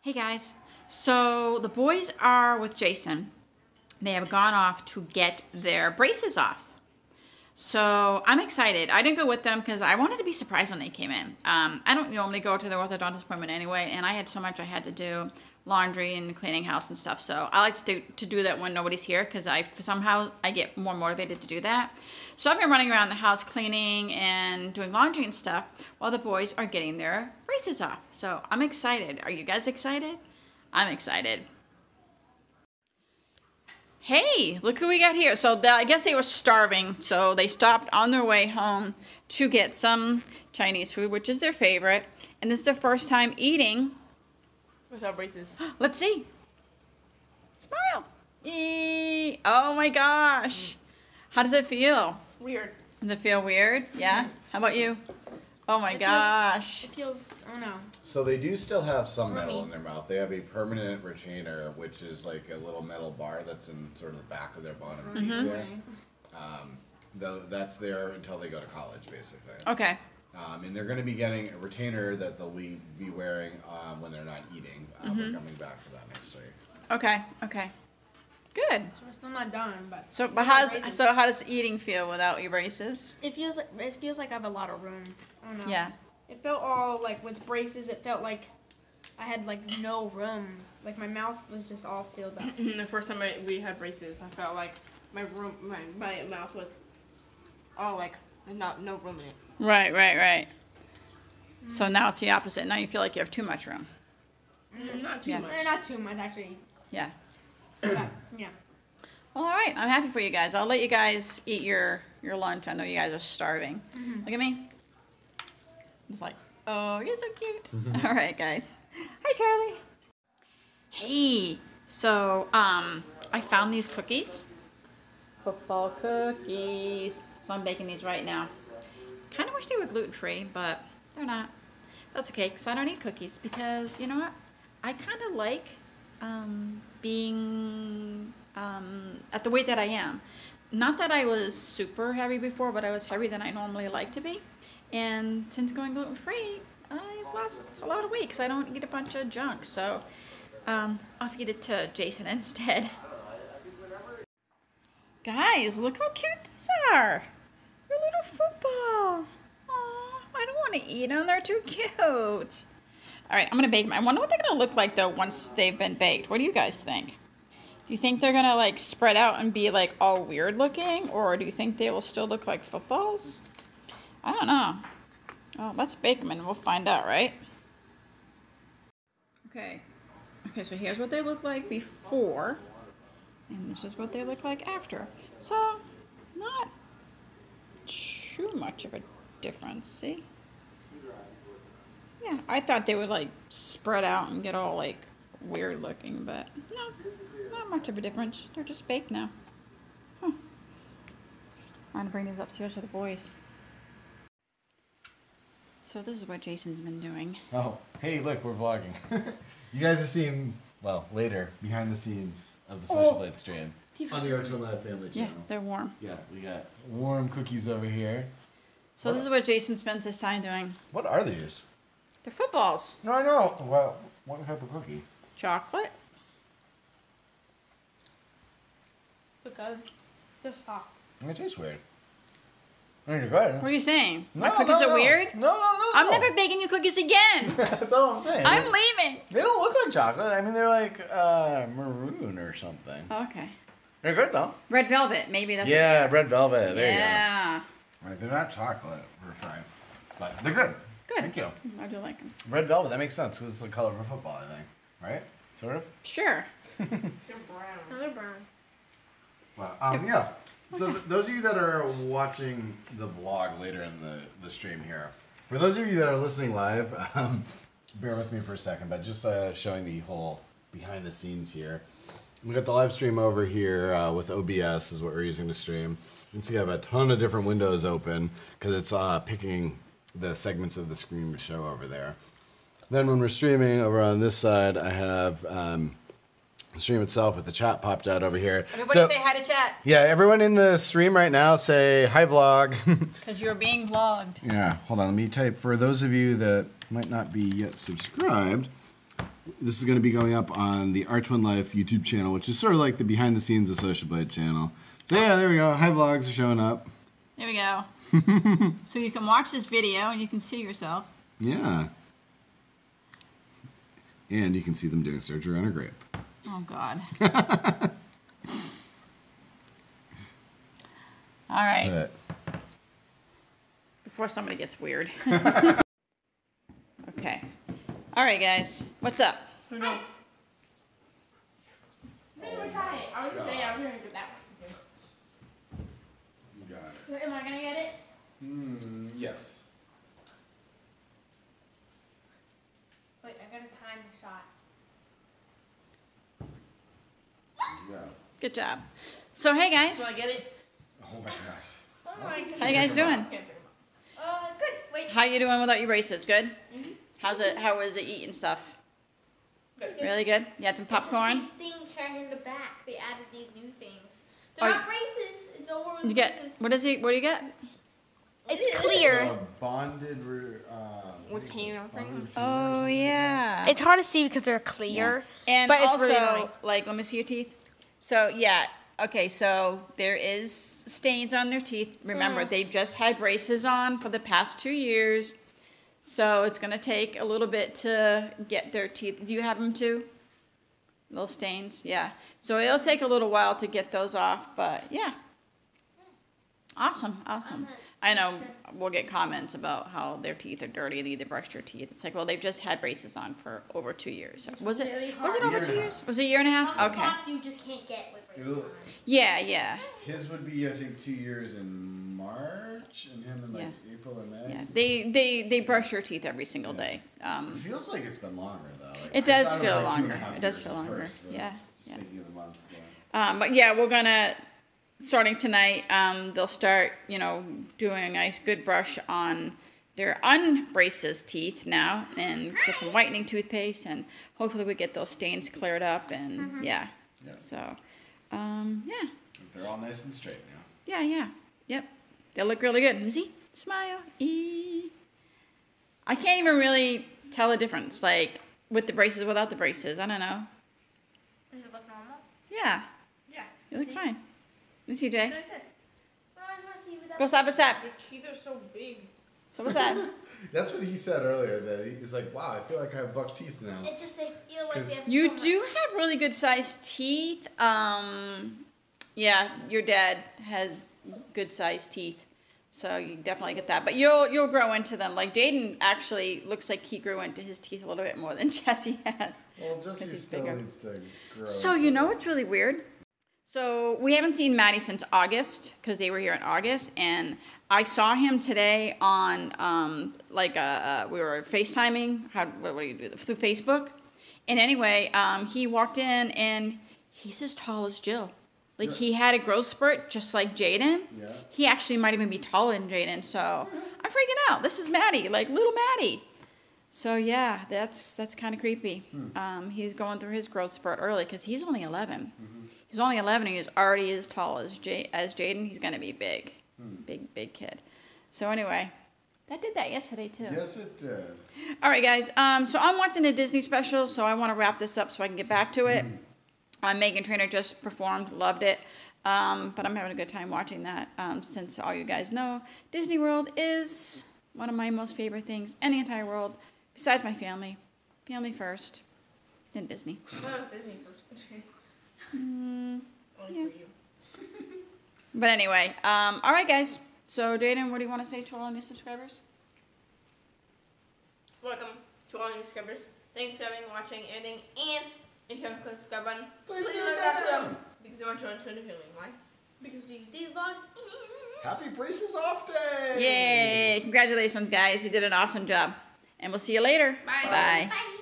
Hey guys, so the boys are with Jason. They have gone off to get their braces off. So I'm excited. I didn't go with them because I wanted to be surprised when they came in. I don't normally go to the orthodontist appointment anyway, and I had so much I had to do, laundry and cleaning house and stuff. So I like to do that when nobody's here because somehow I get more motivated to do that. So I've been running around the house cleaning and doing laundry and stuff while the boys are getting their braces off. So I'm excited. Are you guys excited? I'm excited. Hey, look who we got here. So I guess they were starving. So they stopped on their way home to get some Chinese food, which is their favorite. And this is their first time eating without braces. Let's see. Smile. Eee. Oh my gosh. How does it feel? Weird. Does it feel weird? Yeah. How about you? Oh my gosh. It feels, I don't know. So they do still have some metal in their mouth. They have a permanent retainer, which is like a little metal bar that's in sort of the back of their bottom teeth there. Though that's there until they go to college, basically. Okay. And they're going to be getting a retainer that they'll be wearing when they're not eating. We're coming back for that next week. Okay. Okay. Good. So we're still not done, but how does eating feel without your braces? It feels like I have a lot of room. I don't know. Yeah. It felt all like with braces. It felt like I had like no room. Like my mouth was just all filled up. The first time we had braces, I felt like my room, my mouth was all like no room in it. Right, right, right. Mm-hmm. So now it's the opposite. Now you feel like you have too much room. Mm-hmm. Not too much. Not too much, actually. Yeah. Yeah. Well, all right. I'm happy for you guys. I'll let you guys eat your lunch. I know you guys are starving. Mm-hmm. Look at me. It's like, oh, you're so cute. Mm-hmm. All right, guys. Hi, Charlie. Hey. So, I found these cookies. Football cookies. So I'm baking these right now. Kind of wish they were gluten-free, but they're not. That's okay, because I don't eat cookies, because, you know what? I kind of like being at the weight that I am. Not that I was super heavy before, but I was heavier than I normally like to be. And since going gluten-free, I've lost a lot of weight, because I don't eat a bunch of junk. So I'll feed it to Jason instead. Guys, look how cute these are. They're little footballs. Aw, I don't want to eat them. They're too cute. All right, I'm going to bake them. I wonder what they're going to look like, though, once they've been baked. What do you guys think? Do you think they're going to, like, spread out and be, like, all weird looking? Or do you think they will still look like footballs? I don't know. Well, let's bake them and we'll find out, right? Okay. Okay, so here's what they look like before. And this is what they look like after. So, not too much of a difference, see? Yeah, I thought they would like spread out and get all like weird looking, but no, not much of a difference. They're just baked now. Huh. I'm gonna bring these upstairs for the boys. So this is what Jason's been doing. Oh, hey, look, we're vlogging. You guys are seeing, well, later, behind the scenes of the Social Blade stream. On the Our Twin Life family channel. Yeah, they're warm. Yeah, we got warm cookies over here. So this is what Jason spends his time doing. What are these? They're footballs. No, I know. Well, what type of cookie? Chocolate. They're good. They're soft. They taste weird. They're good. What are you saying? My cookies are weird? No, no, no. I'm never baking you cookies again. That's all I'm saying. I'm leaving. They don't look like chocolate. I mean, they're like maroon or something. Oh, okay. They're good though. Red velvet, maybe that's. Yeah, red velvet. There you go. Right, they're not chocolate for sure, but they're good. Good. Thank you. I do like them. Red velvet. That makes sense because it's the color of a football, I think. Right? Sort of. Sure. They're brown. No, they're brown. Well, yeah. So those of you that are watching the vlog later in the stream here, for those of you that are listening live, bear with me for a second, but just showing the whole behind the scenes here. We got the live stream over here with OBS is what we're using to stream. You can see I have a ton of different windows open because it's picking the segments of the screen to show over there. Then when we're streaming over on this side, I have the stream itself with the chat popped out over here. Everybody say hi to chat. Yeah, everyone in the stream right now say hi vlog. Because you're being vlogged. Yeah, hold on. Let me type for those of you that might not be yet subscribed. This is going to be going up on the Our Twin Life YouTube channel, which is sort of like the behind the scenes of Social Blade channel. So yeah, there we go. Hi vlogs are showing up. There we go. So you can watch this video and you can see yourself. Yeah. And you can see them doing surgery on a grape. Oh, God. All right. But. Before somebody gets weird. Okay. All right, guys. What's up? Hi. Hi. I was going to say I was going to do that one. You got it. Am I going to get it? Mm, yes. Wait, I got to time the shot. Yeah. Good job. So, hey, guys. Do I get it? Oh, my gosh. Oh, my goodness. How you guys doing? Good. Wait. How you doing without your braces? Good? Mm-hmm. How's it? How was it eating stuff? Good. Really good? You had some popcorn? It's just these things are in the back. They added these new things. They're not braces. It's all over the braces. What do you get? It's clear. Bonded with you. Oh, yeah. It's hard to see because they're clear. Yeah. And but also, it's really like, let me see your teeth. So, yeah. Okay, so there is stains on their teeth. Remember, they've just had braces on for the past 2 years. So it's going to take a little bit to get their teeth. Do you have them too? Little stains? Yeah. So it'll take a little while to get those off, but yeah. Awesome, awesome. I know we'll get comments about how their teeth are dirty. They either brushed your teeth. It's like, well, they've just had braces on for over 2 years. So was it over 2 years? Was it a year and a half? Some spots you just can't get with braces on. Yeah, yeah. His would be, I think, 2 years in March, and him in like April or May. Yeah, they brush your teeth every single day. It feels like it's been longer though. Like, it does feel longer. It does feel longer. Yeah. Just thinking of the months. Yeah. But yeah, we're gonna. Starting tonight, they'll start, you know, doing a nice good brush on their unbraces teeth now and get some whitening toothpaste and hopefully we get those stains cleared up and yeah. So, yeah. They're all nice and straight now. Yeah, yeah. Yep. They look really good. See? Smile. Eee. I can't even really tell the difference, like with the braces, without the braces. I don't know. Does it look normal? Yeah. Yeah. You look fine. Let's see, Jay. What's up? Your teeth are so big. So what's that? That's what he said earlier. That he's like, wow, I feel like I have buck teeth now. It's just they feel like they have. You do have really good sized teeth. Yeah, your dad has good sized teeth, so you definitely get that. But you'll grow into them. Like Jayden actually looks like he grew into his teeth a little bit more than Jesse has. Well, Jesse still needs to grow. So you know what's really weird? So we haven't seen Maddie since August because they were here in August, and I saw him today on we were FaceTiming. What do you do through Facebook? And anyway, he walked in and he's as tall as Jill. Like he had a growth spurt just like Jayden. Yeah. He actually might even be taller than Jayden. So I'm freaking out. This is Maddie, like little Maddie. So yeah, that's kind of creepy. He's going through his growth spurt early because he's only 11. He's only 11 and he's already as tall as Jayden. He's going to be big. Big, big kid. So anyway, that did that yesterday too. Yes, it did. All right, guys. So I'm watching a Disney special, so I want to wrap this up so I can get back to it. Meghan Trainor just performed. Loved it. But I'm having a good time watching that since all you guys know. Disney World is one of my most favorite things in the entire world besides my family. Family first. Then Disney. That was Disney first. Yeah. But anyway, all right, guys. So, Jayden, what do you want to say to all new subscribers? Welcome to all new subscribers. Thanks for having, watching, everything. And if you haven't clicked the subscribe button, please click that button. Because I want you on Twitter feeling. Why? Because we do vlogs. Happy braces off day! Yay! Congratulations, guys. You did an awesome job. And we'll see you later. Bye. Bye. Bye.